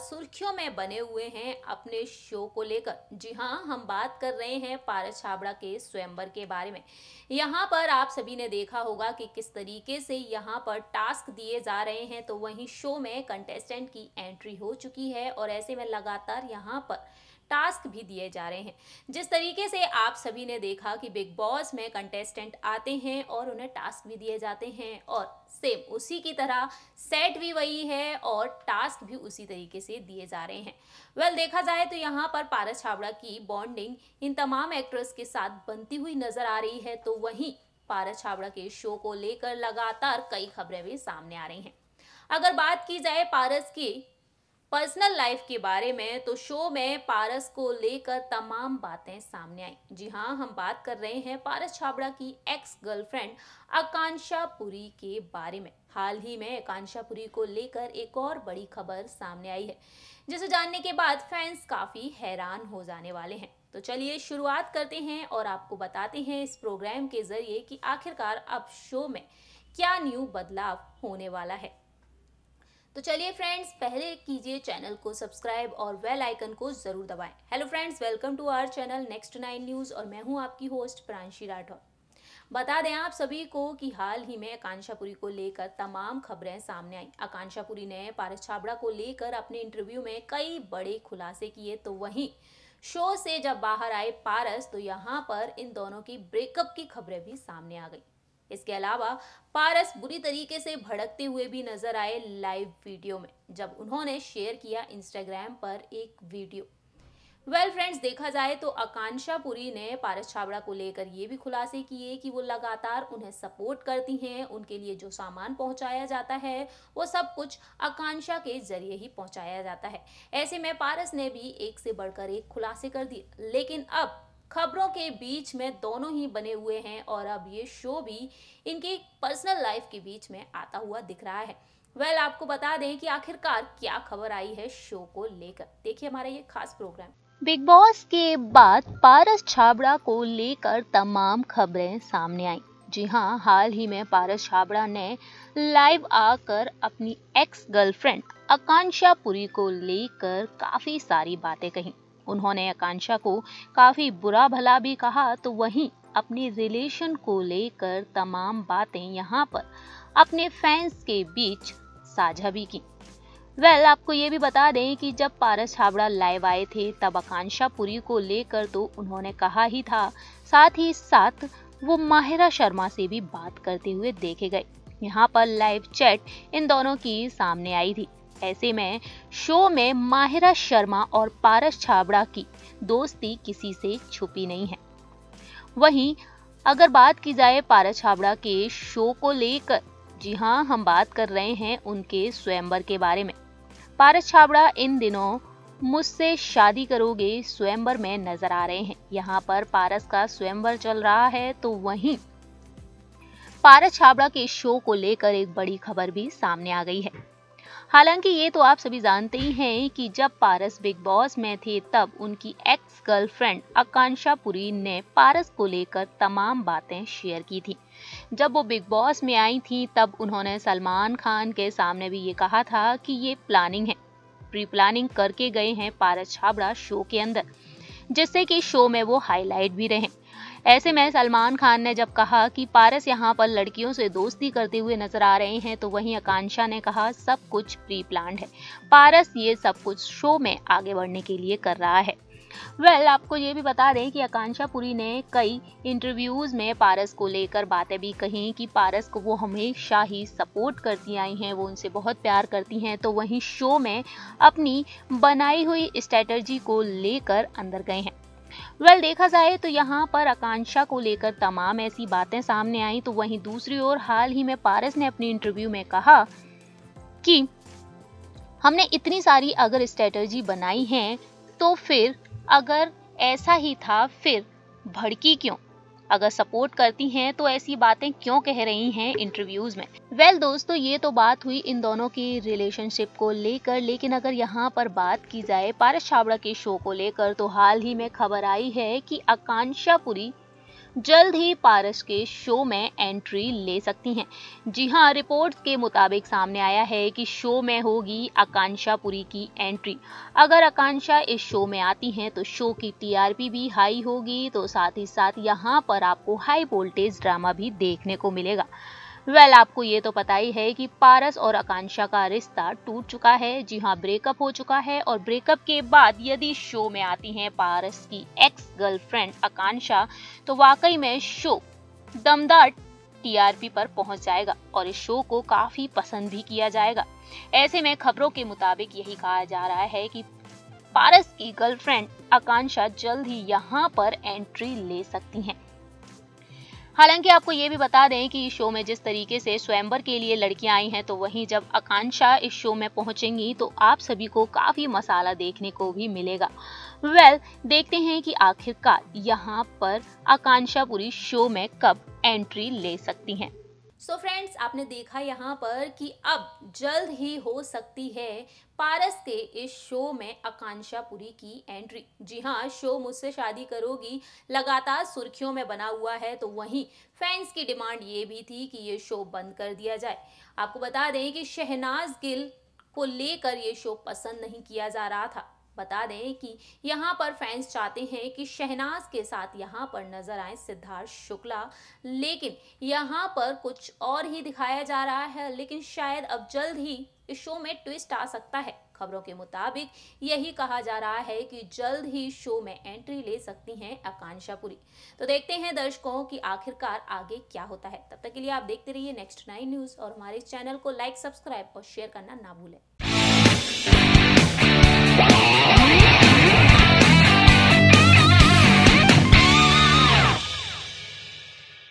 सुर्खियों में बने हुए हैं अपने शो को लेकर। जी हाँ, हम बात कर रहे हैं पारस छाबड़ा के स्वयंवर के बारे में। यहाँ पर आप सभी ने देखा होगा कि किस तरीके से यहाँ पर टास्क दिए जा रहे हैं, तो वहीं शो में कंटेस्टेंट की एंट्री हो चुकी है और ऐसे में लगातार यहाँ पर टास्क भी दिए जा रहे हैं। जिस तरीके से आप सभी ने देखा कि बिग बॉस में कंटेस्टेंट आते हैं और उन्हें टास्क भी दिए जाते हैं, और सेम उसी की तरह सेट भी वही है और टास्क भी उसी तरीके से दिए जा रहे हैं। वेल, देखा जाए तो यहाँ पर पारस छाबड़ा की बॉन्डिंग इन तमाम एक्ट्रेस के साथ बनती हुई नजर आ रही है, तो वहीं पारस छाबड़ा के शो को लेकर लगातार कई खबरें भी सामने आ रही हैं। अगर बात की जाए पारस की पर्सनल लाइफ के बारे में, तो शो में पारस को लेकर तमाम बातें सामने आई। जी हाँ, हम बात कर रहे हैं पारस छाबड़ा की एक्स गर्लफ्रेंड आकांक्षा पुरी के बारे में। हाल ही में आकांक्षा पुरी को लेकर एक और बड़ी खबर सामने आई है, जिसे जानने के बाद फैंस काफी हैरान हो जाने वाले हैं। तो चलिए शुरुआत करते हैं और आपको बताते हैं इस प्रोग्राम के जरिए कि आखिरकार अब शो में क्या न्यू बदलाव होने वाला है। तो चलिए फ्रेंड्स, पहले कीजिए चैनल को सब्सक्राइब और बेल आइकन को जरूर दबाएं। Hello friends, welcome to our channel next 9 news और मैं हूं आपकी होस्ट प्रांशी राठौर। बता दें आप सभी को कि हाल ही में आकांक्षा पुरी को लेकर तमाम खबरें सामने आई। आकांक्षा पुरी ने पारस छाबड़ा को लेकर अपने इंटरव्यू में कई बड़े खुलासे किए, तो वहीं शो से जब बाहर आए पारस, तो यहाँ पर इन दोनों की ब्रेकअप की खबरें भी सामने आ गई। इसके अलावा पारस बुरी तरीके से भड़कते हुए भी नजर आए लाइव वीडियो में, जब उन्होंने शेयर किया इंस्टाग्राम पर एक वीडियो। वेल फ्रेंड्स, देखा जाए तो आकांक्षा पुरी ने पारस छाबड़ा को लेकर ये भी खुलासे किए कि वो लगातार उन्हें सपोर्ट करती हैं, उनके लिए जो सामान पहुंचाया जाता है वो सब कुछ आकांक्षा के जरिए ही पहुंचाया जाता है। ऐसे में पारस ने भी एक से बढ़कर एक खुलासे कर दिए, लेकिन अब खबरों के बीच में दोनों ही बने हुए हैं और अब ये शो भी इनकी पर्सनल लाइफ के बीच में आता हुआ दिख रहा है। वेल, आपको बता दें कि आखिरकार क्या खबर आई है शो को लेकर, देखिए हमारा ये खास प्रोग्राम। बिग बॉस के बाद पारस छाबड़ा को लेकर तमाम खबरें सामने आई। जी हाँ, हाल ही में पारस छाबड़ा ने लाइव आकर अपनी एक्स गर्लफ्रेंड आकांक्षा पुरी को लेकर काफी सारी बातें कही। उन्होंने आकांक्षा को काफी बुरा भला भी कहा, तो वहीं अपने रिलेशन को लेकर तमाम बातें यहाँ पर अपने फैंस के बीच साझा भी की। वेल, आपको ये भी बता दें कि जब पारस छाबड़ा लाइव आए थे, तब आकांक्षा पुरी को लेकर तो उन्होंने कहा ही था, साथ ही साथ वो माहिरा शर्मा से भी बात करते हुए देखे गए। यहाँ पर लाइव चैट इन दोनों की सामने आई थी। ऐसे में शो में माहिरा शर्मा और पारस छाबड़ा की दोस्ती किसी से छुपी नहीं है। वहीं अगर बात की जाए पारस छाबड़ा के शो को लेकर, जी हाँ, हम बात कर रहे हैं उनके स्वयंवर के बारे में। पारस छाबड़ा इन दिनों मुझसे शादी करोगे स्वयंवर में नजर आ रहे हैं। यहाँ पर पारस का स्वयंवर चल रहा है, तो वहीं पारस छाबड़ा के शो को लेकर एक बड़ी खबर भी सामने आ गई है। हालांकि ये तो आप सभी जानते ही हैं कि जब पारस बिग बॉस में थे, तब उनकी एक्स गर्लफ्रेंड आकांक्षा पुरी ने पारस को लेकर तमाम बातें शेयर की थी। जब वो बिग बॉस में आई थी, तब उन्होंने सलमान खान के सामने भी ये कहा था कि ये प्लानिंग है, प्री प्लानिंग करके गए हैं पारस छाबड़ा शो के अंदर, जिससे कि शो में वो हाईलाइट भी रहे। ऐसे में सलमान खान ने जब कहा कि पारस यहाँ पर लड़कियों से दोस्ती करते हुए नजर आ रहे हैं, तो वहीं आकांक्षा ने कहा सब कुछ प्री प्लान है, पारस ये सब कुछ शो में आगे बढ़ने के लिए कर रहा है। वेल, आपको ये भी बता दें कि आकांक्षा पुरी ने कई इंटरव्यूज में पारस को लेकर बातें भी कहीं कि पारस को वो हमेशा ही सपोर्ट करती आई हैं, वो उनसे बहुत प्यार करती हैं, तो वहीं शो में अपनी बनाई हुई स्ट्रैटेजी को लेकर अंदर गए हैं। वेल, देखा जाए तो यहाँ पर आकांक्षा को लेकर तमाम ऐसी बातें सामने आई, तो वहीं दूसरी ओर हाल ही में पारस ने अपने इंटरव्यू में कहा कि हमने इतनी सारी अगर स्ट्रैटेजी बनाई है, तो फिर अगर ऐसा ही था फिर भड़की क्यों, अगर सपोर्ट करती हैं तो ऐसी बातें क्यों कह रही हैं इंटरव्यूज में। वेल दोस्तों, ये तो बात हुई इन दोनों की रिलेशनशिप को लेकर, लेकिन अगर यहाँ पर बात की जाए पारस छाबड़ा के शो को लेकर, तो हाल ही में खबर आई है कि आकांक्षा पुरी जल्द ही पारस के शो में एंट्री ले सकती हैं। जी हां, रिपोर्ट्स के मुताबिक सामने आया है कि शो में होगी आकांक्षा पुरी की एंट्री। अगर आकांक्षा इस शो में आती हैं तो शो की टीआरपी भी हाई होगी, तो साथ ही साथ यहां पर आपको हाई वोल्टेज ड्रामा भी देखने को मिलेगा। वेल, आपको ये तो पता ही है कि पारस और आकांक्षा का रिश्ता टूट चुका है। जी हाँ, ब्रेकअप हो चुका है और ब्रेकअप के बाद यदि शो में आती हैं पारस की एक्स गर्लफ्रेंड आकांक्षा, तो वाकई में शो दमदार टीआरपी पर पहुंच जाएगा और इस शो को काफी पसंद भी किया जाएगा। ऐसे में खबरों के मुताबिक यही कहा जा रहा है कि पारस की गर्लफ्रेंड आकांक्षा जल्द ही यहाँ पर एंट्री ले सकती हैं। हालांकि आपको ये भी बता दें कि इस शो में जिस तरीके से स्वयंवर के लिए लड़कियां आई हैं, तो वहीं जब आकांक्षा इस शो में पहुंचेंगी तो आप सभी को काफ़ी मसाला देखने को भी मिलेगा। वेल, देखते हैं कि आखिरकार यहां पर आकांक्षा पूरी शो में कब एंट्री ले सकती हैं। सो फ्रेंड्स, आपने देखा यहाँ पर कि अब जल्द ही हो सकती है पारस के इस शो में आकांक्षा पुरी की एंट्री। जी हाँ, शो मुझसे शादी करोगी लगातार सुर्खियों में बना हुआ है, तो वहीं फैंस की डिमांड ये भी थी कि ये शो बंद कर दिया जाए। आपको बता दें कि शहनाज गिल को लेकर ये शो पसंद नहीं किया जा रहा था। बता दें कि यहाँ पर फैंस चाहते हैं कि शहनाज के साथ यहाँ पर नजर आए सिद्धार्थ शुक्ला, लेकिन यहाँ पर कुछ और ही दिखाया जा रहा है। लेकिन शायद अब जल्द ही इस शो में ट्विस्ट आ सकता है। खबरों के मुताबिक यही कहा जा रहा है कि जल्द ही शो में एंट्री ले सकती हैं आकांक्षा पुरी। तो देखते हैं दर्शकों की आखिरकार आगे क्या होता है। तब तक के लिए आप देखते रहिए नेक्स्ट 9 न्यूज़ और हमारे चैनल को लाइक, सब्सक्राइब और शेयर करना ना भूलें।